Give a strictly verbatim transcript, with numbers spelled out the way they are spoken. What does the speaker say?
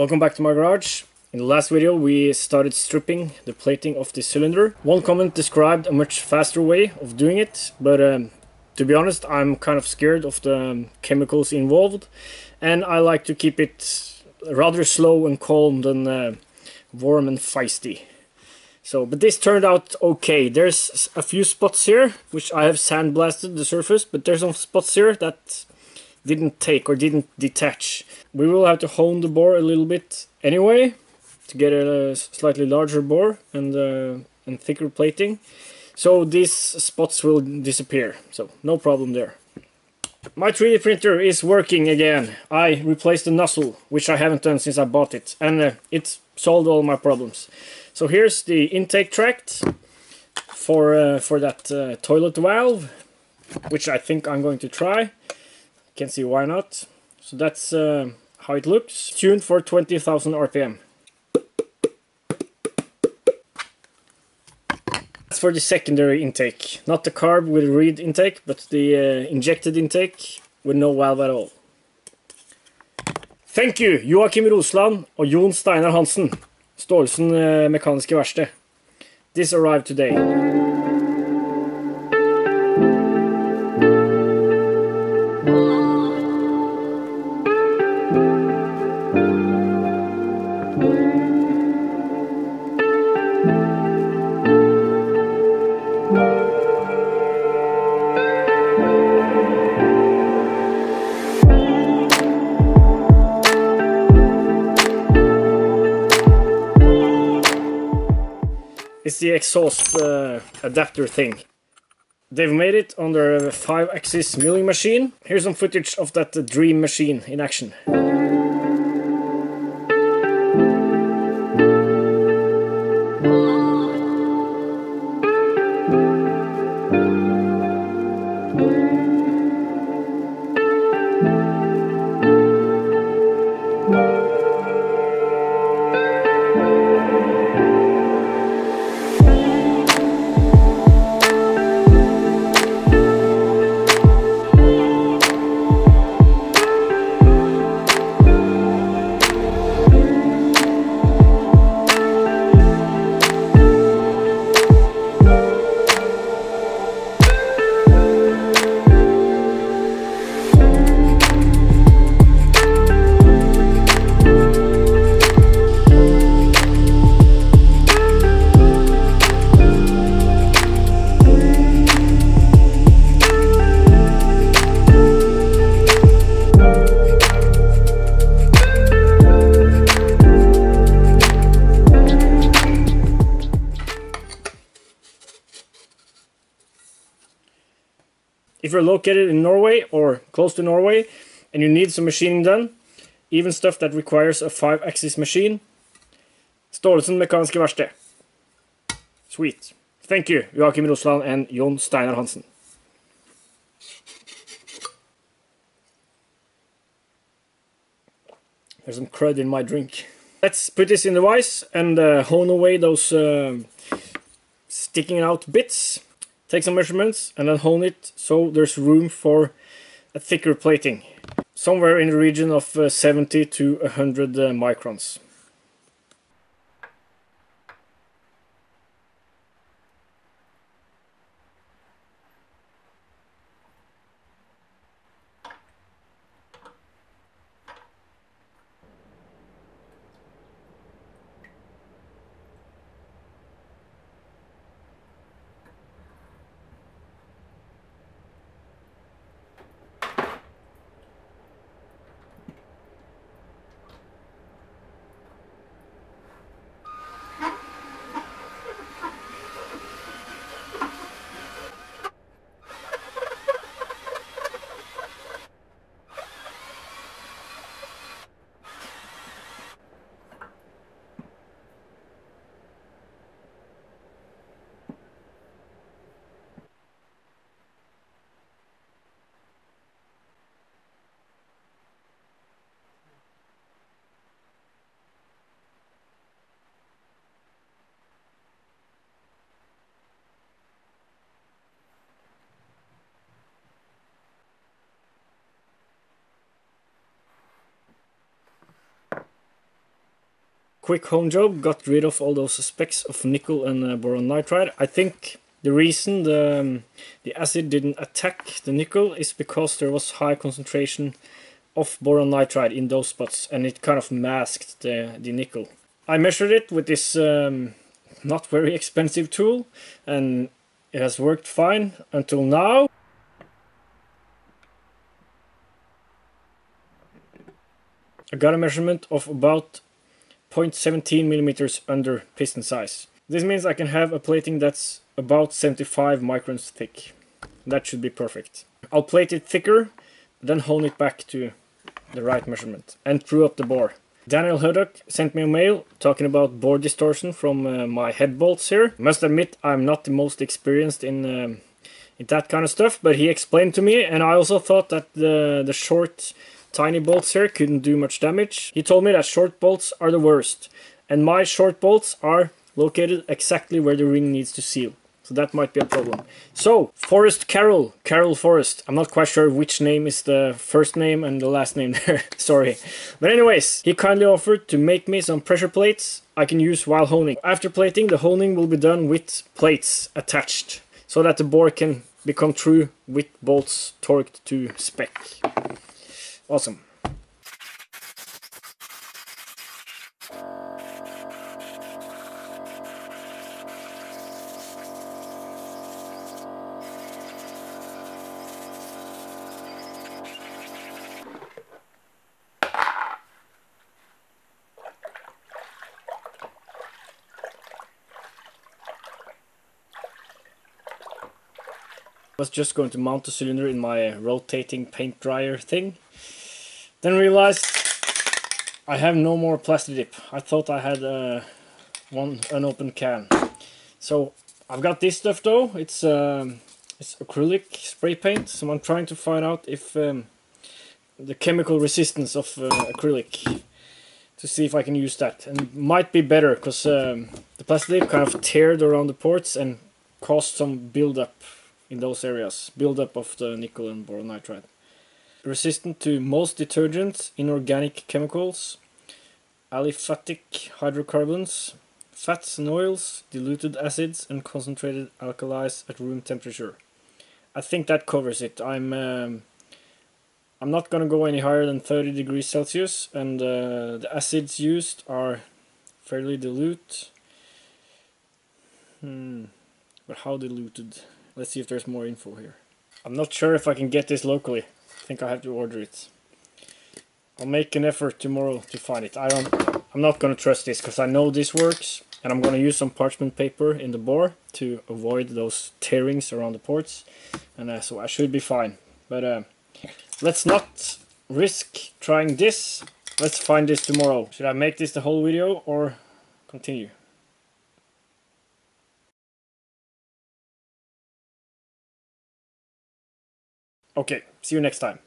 Welcome back to my garage. In the last video we started stripping the plating of the cylinder. One comment described a much faster way of doing it, but um, to be honest I'm kind of scared of the chemicals involved, and I like to keep it rather slow and calm than uh, warm and feisty. So, but this turned out okay. There's a few spots here which I have sandblasted the surface, but there's some spots here that didn't take or didn't detach. We will have to hone the bore a little bit anyway to get a slightly larger bore and uh, and thicker plating, so these spots will disappear, so no problem there. My three D printer is working again. I replaced the nozzle, which I haven't done since I bought it, and uh, it solved all my problems. So here's the intake tract for uh, for that uh, toilet valve, which I think I'm going to try. Can't see why not. So that's uh, how it looks. Tuned for twenty thousand R P M. That's for the secondary intake, not the carb with reed intake, but the uh, injected intake with no valve at all. Thank you, Joakim Rosland and Jon Steinar Hansen, Stålesen Mekaniske Verksted. This arrived today. It's the exhaust uh, adapter thing. They've made it on their five axis milling machine. Here's some footage of that uh, dream machine in action. If you're located in Norway or close to Norway and you need some machining done, even stuff that requires a five axis machine, Stålesen Mekaniske Verksted. Sweet. Thank you, Joakim Rosland and Jon Steinar Hansen. There's some crud in my drink. Let's put this in the vise and uh, hone away those uh, sticking out bits. Take some measurements and then hone it so there's room for a thicker plating. Somewhere in the region of uh, seventy to one hundred uh, microns. quick home job, got rid of all those specks of nickel and uh, boron nitride. I think the reason the, um, the acid didn't attack the nickel is because there was high concentration of boron nitride in those spots, and it kind of masked the, the nickel. I measured it with this um, not very expensive tool, and it has worked fine until now. I got a measurement of about zero point one seven millimeters under piston size. This means I can have a plating that's about seventy-five microns thick. That should be perfect. I'll plate it thicker, then hone it back to the right measurement and screw up the bore. Daniel Hudock sent me a mail talking about bore distortion from uh, my head bolts here. Must admit I'm not the most experienced in, um, in that kind of stuff, but he explained to me, and I also thought that the, the short tiny bolts here couldn't do much damage. He told me that short bolts are the worst, and my short bolts are located exactly where the ring needs to seal. So that might be a problem. So, Forest Carol, Carol Forest. I'm not quite sure which name is the first name and the last name there, sorry. But anyways, he kindly offered to make me some pressure plates I can use while honing. After plating, the honing will be done with plates attached, so that the bore can become true with bolts torqued to spec. Awesome. I was just going to mount the cylinder in my rotating paint dryer thing, then realized I have no more Plastidip. I thought I had uh, one unopened can. So I've got this stuff though. It's um, it's acrylic spray paint, so I'm trying to find out if um, the chemical resistance of uh, acrylic, to see if I can use that. And it might be better because um, the Plastidip kind of teared around the ports and caused some buildup in those areas, buildup of the nickel and boron nitride. Resistant to most detergents, inorganic chemicals, aliphatic hydrocarbons, fats and oils, diluted acids, and concentrated alkalis at room temperature. I think that covers it. I'm um, I'm not gonna go any higher than thirty degrees Celsius, and uh, the acids used are fairly dilute. Hmm, but how diluted? Let's see if there's more info here. I'm not sure if I can get this locally. I think I have to order it. I'll make an effort tomorrow to find it. I don't, I'm not going to trust this because I know this works, and I'm going to use some parchment paper in the bore to avoid those tearings around the ports, and uh, so I should be fine. But uh, let's not risk trying this. Let's find this tomorrow. Should I make this the whole video or continue? Okay, see you next time.